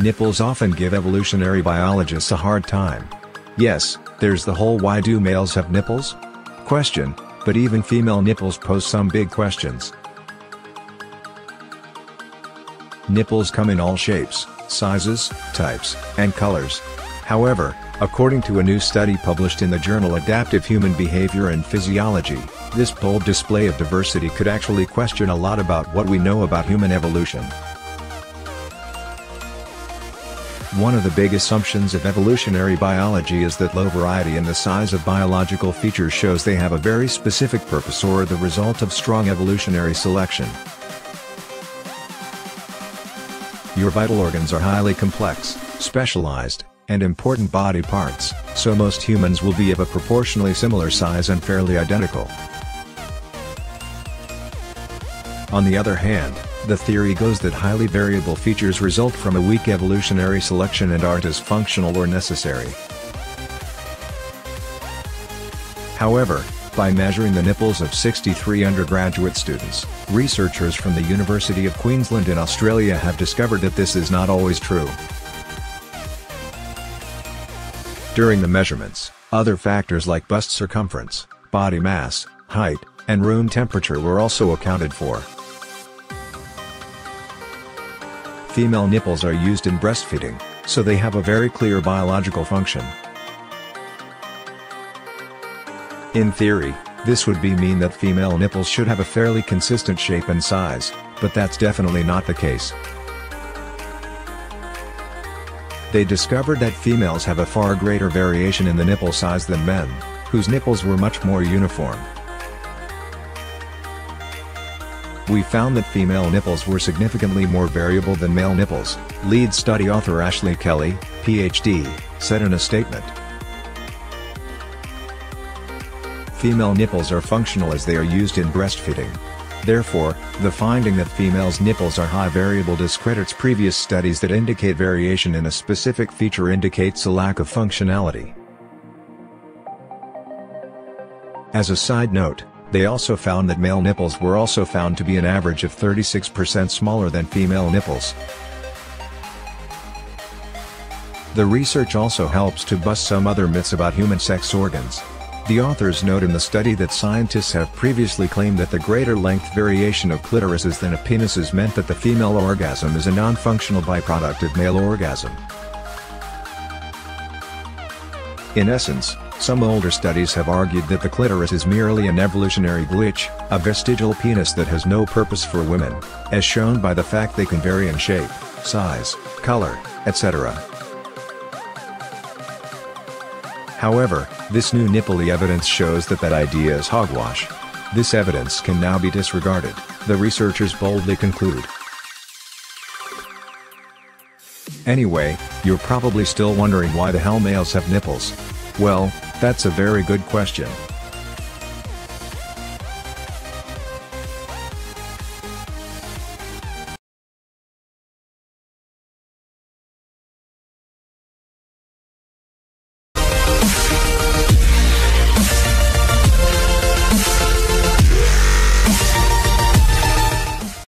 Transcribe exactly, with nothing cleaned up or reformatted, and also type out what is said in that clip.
Nipples often give evolutionary biologists a hard time. Yes, there's the whole "why do males have nipples?" question, but even female nipples pose some big questions. Nipples come in all shapes, sizes, types, and colors. However, according to a new study published in the journal Adaptive Human Behavior and Physiology, this bold display of diversity could actually question a lot about what we know about human evolution. One of the big assumptions of evolutionary biology is that low variety in the size of biological features shows they have a very specific purpose or the result of strong evolutionary selection. Your vital organs are highly complex, specialized, and important body parts, so most humans will be of a proportionally similar size and fairly identical. On the other hand, the theory goes that highly variable features result from a weak evolutionary selection and aren't as functional or necessary. However, by measuring the nipples of sixty-three undergraduate students, researchers from the University of Queensland in Australia have discovered that this is not always true. During the measurements, other factors like bust circumference, body mass, height, and room temperature were also accounted for. Female nipples are used in breastfeeding, so they have a very clear biological function. In theory, this would be mean that female nipples should have a fairly consistent shape and size, but that's definitely not the case. They discovered that females have a far greater variation in the nipple size than men, whose nipples were much more uniform. We found that female nipples were significantly more variable than male nipples, lead study author Ashleigh Kelly, P H D, said in a statement. Female nipples are functional as they are used in breastfeeding. Therefore, the finding that females' nipples are high variable discredits previous studies that indicate variation in a specific feature indicates a lack of functionality. As a side note, they also found that male nipples were also found to be an average of thirty-six percent smaller than female nipples. The research also helps to bust some other myths about human sex organs. The authors note in the study that scientists have previously claimed that the greater length variation of clitorises than of penises meant that the female orgasm is a non-functional byproduct of male orgasm. In essence, some older studies have argued that the clitoris is merely an evolutionary glitch, a vestigial penis that has no purpose for women, as shown by the fact they can vary in shape, size, color, et cetera. However, this new nipple-y evidence shows that that idea is hogwash. This evidence can now be disregarded, the researchers boldly conclude. Anyway, you're probably still wondering why the hell males have nipples. Well, that's a very good question.